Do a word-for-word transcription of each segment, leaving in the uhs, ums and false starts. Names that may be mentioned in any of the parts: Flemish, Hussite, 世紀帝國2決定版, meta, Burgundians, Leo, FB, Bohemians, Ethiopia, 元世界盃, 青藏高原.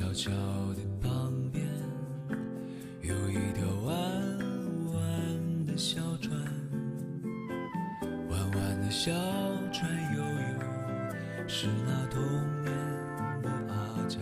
小桥的旁边有一条弯弯的小船，弯弯的小船悠悠，是那童年的阿娇。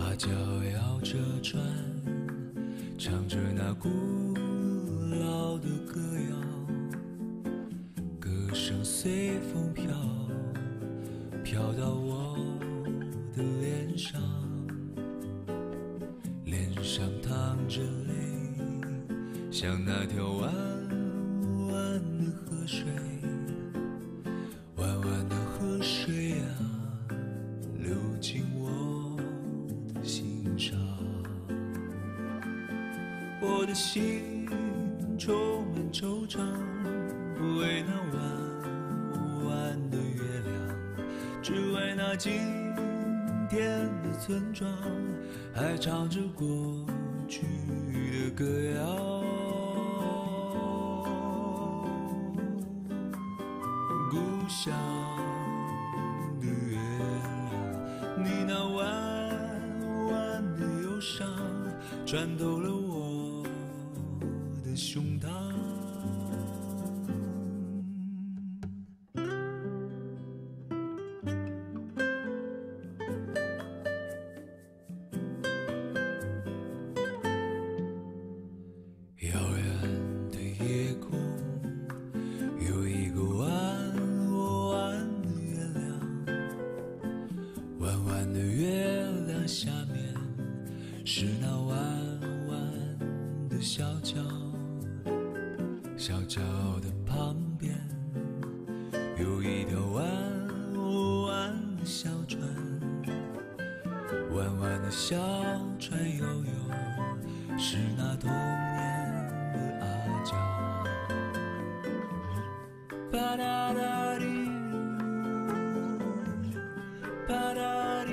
阿娇摇着船，唱着那古老的歌谣，歌声随风飘，飘到我的脸上，脸上淌着泪，像那条弯弯的河水，弯弯的河水啊，流进我心上，我的心充满惆怅，为那弯弯的月亮，只为那今天的村庄，还唱着过去的歌谣。故乡的月亮，你那弯穿透了我的胸膛。遥远的夜空有一个弯弯的月亮，弯弯的月亮下面是那弯弯的小桥，小桥的旁边有一条弯弯的小船，弯弯的小船悠悠，是那童年的阿娇。巴达达滴，巴达滴。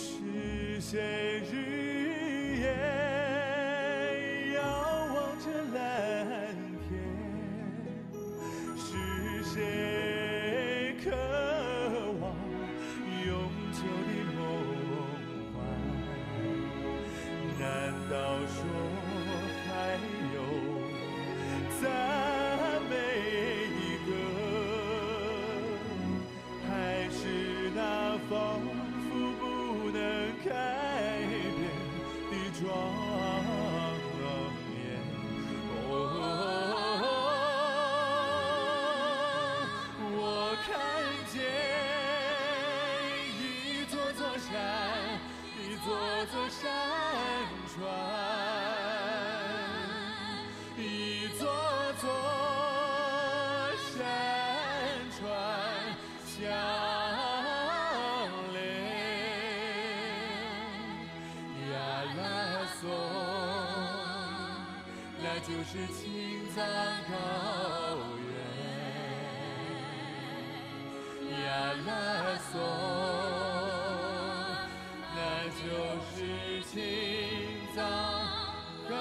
是。谁日夜遥望着蓝天？是谁渴望永久的梦幻？难道说还有赞美的歌，还是那仿佛不能改？ 庄严，哦，我看见一座座山，一座座山川，一座座山川相。 那就是青藏高原，呀拉索，那就是青藏高原。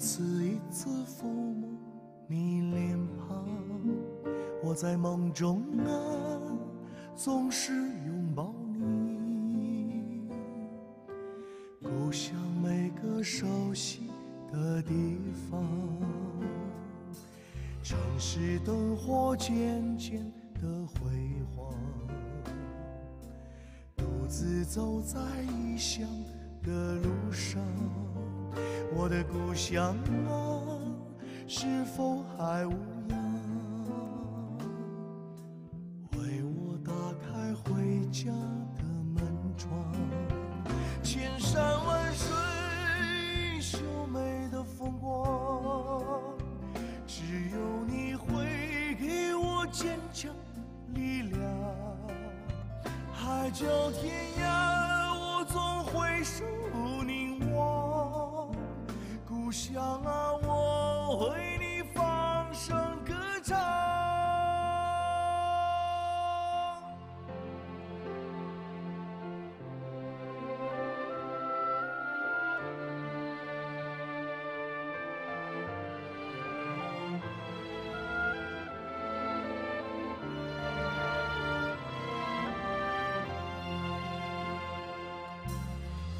次一次抚摸你脸庞，我在梦中啊，总是拥抱你。故乡每个熟悉的地方，城市灯火渐渐的辉煌，独自走在异乡的路上，我的故乡啊，是否还无恙？为我打开回家的门窗，千山万水，秀美的风光，只有你会给我坚强力量。海角天涯，我总回首凝望。故乡啊，我为你放声歌唱。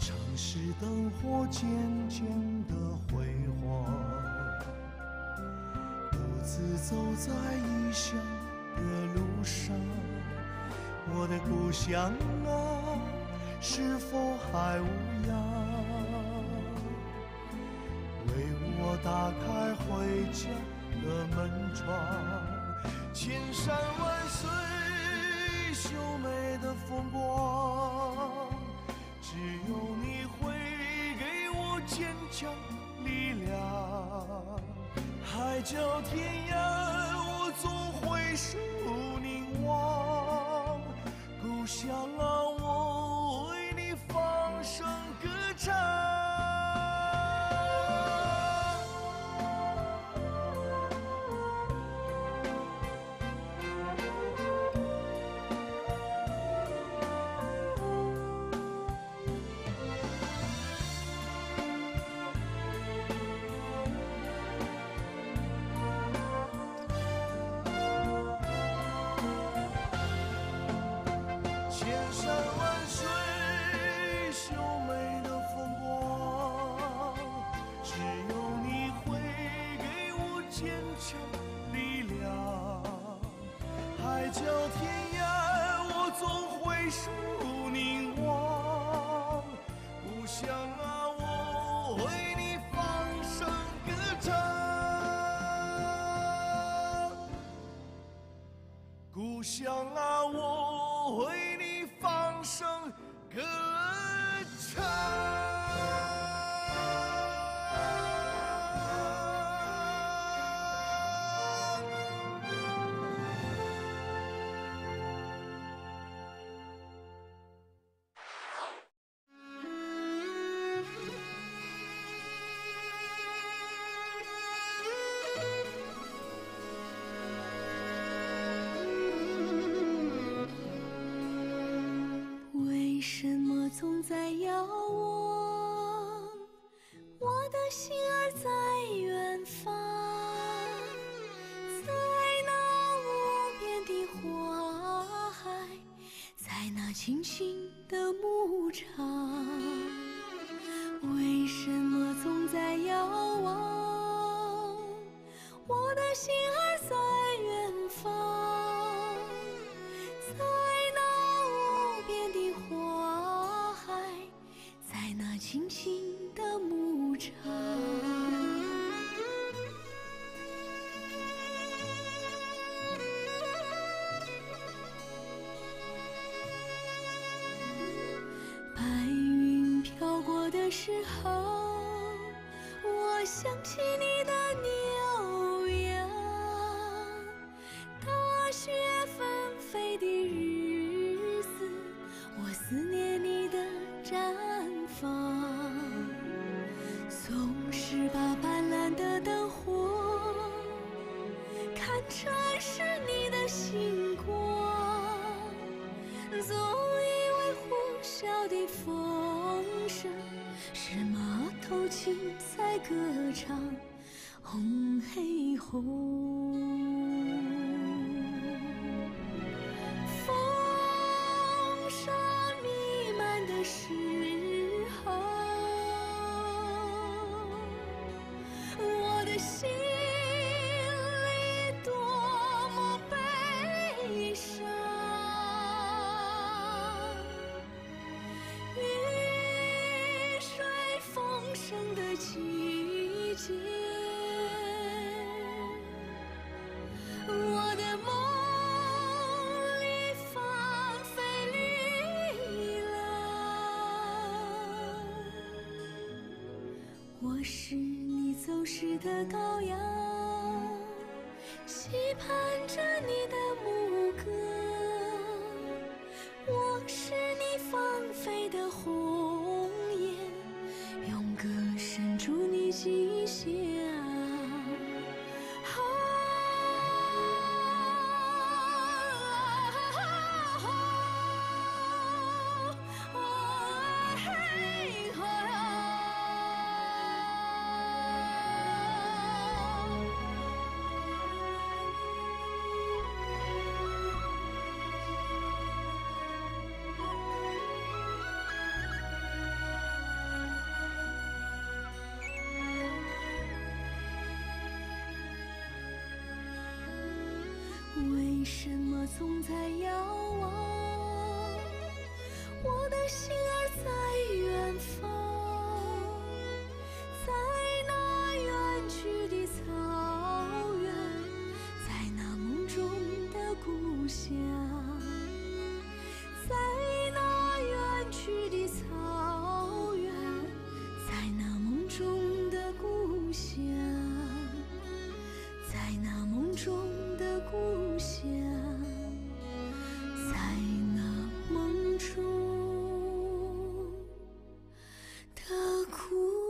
城市灯火渐渐的辉煌，独自走在异乡的路上，我的故乡啊，是否还无恙？为我打开回家的门窗，千山万水，秀美的风光，只有你会给我坚强力量。海角天涯，我总回首凝望。故乡啊，我为你放声歌唱。海角天涯，我总回首凝望。故乡啊，我为你放声歌唱。故乡啊，我为你放声歌唱。总在遥望，我的心儿在远方，在那无边的花海，在那青青的牧场。为什么总在遥望，我的心儿在远方，在那无边的花海，在那清清的牧场。白云飘过的时候，我想起你的牛羊，大雪纷飞的日子，我思念你的绽总是把斑斓的灯火看成是你的星光，总以为呼啸的风声是码头情在歌唱红黑红，风沙弥漫的时候，我的心里多么悲伤，雨水风声的季节。 我是你走失的羔羊，期盼着你的牧歌。我是你放飞的鸿雁，用歌声助你吉祥。 为什么总在遥望？我的心儿在远方，在那远去的草原，在那梦中的故乡，在那远去的草原，在那梦中的故乡，在那梦中。 故乡，在那梦中的故乡。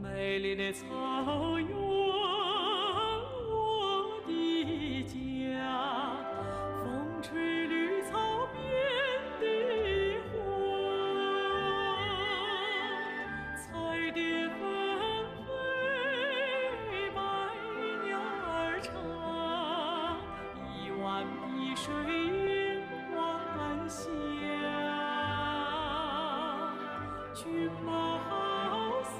美丽的草原，我的家，风吹绿草遍地花，彩蝶纷飞，百鸟儿唱，一湾碧水映晚霞，骏马好似。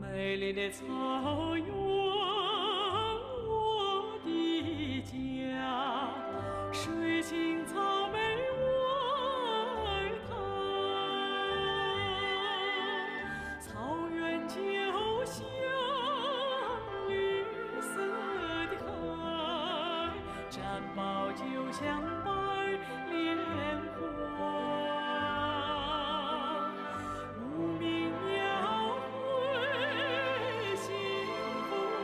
美丽的草原，我的家，水青草美我爱它，草原就像绿色的海，毡包就像白莲花。 不明了会，幸福。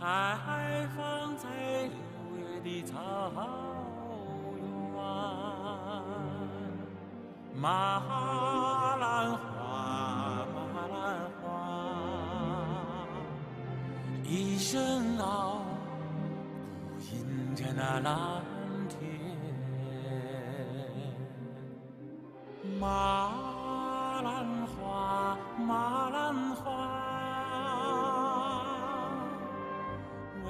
开放在六月的草原，马兰花，马兰花，一声老鼓印着那蓝天，马兰花，马兰花。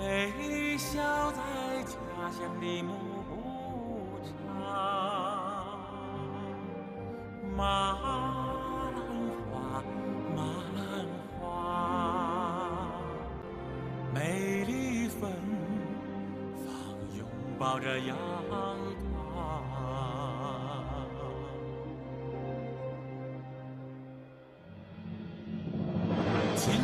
微笑在家乡的牧场，马兰花，马兰花，美丽芬芳拥抱着阳光。请。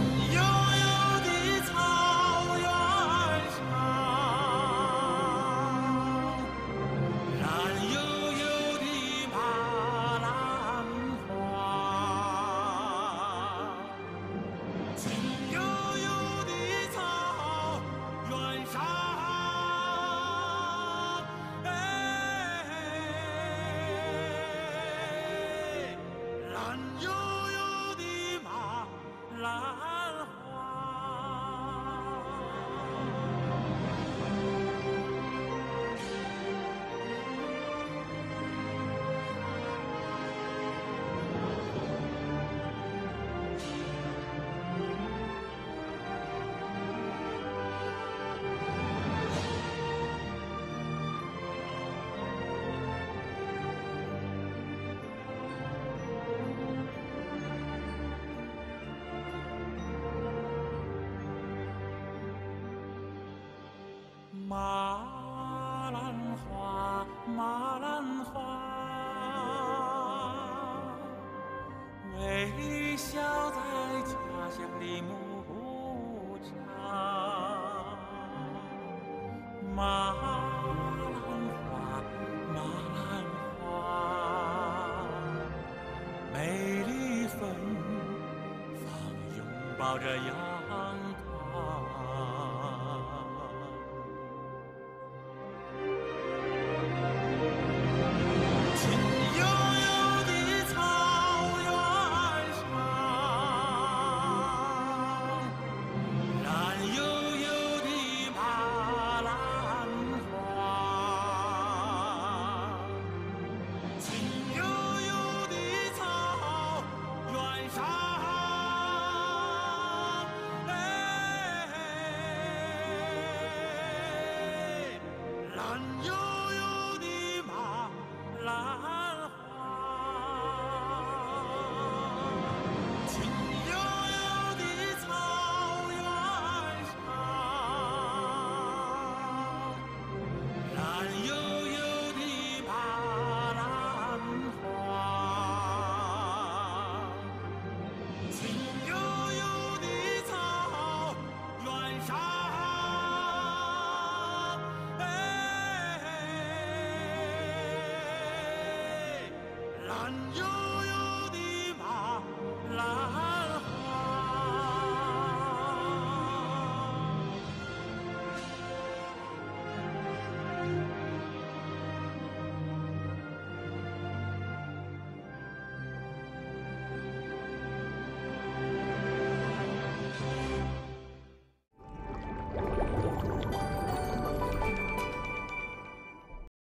马兰花，马兰花，微笑在家乡的牧场。马兰花，马兰花，美丽芬芳拥抱着阳光。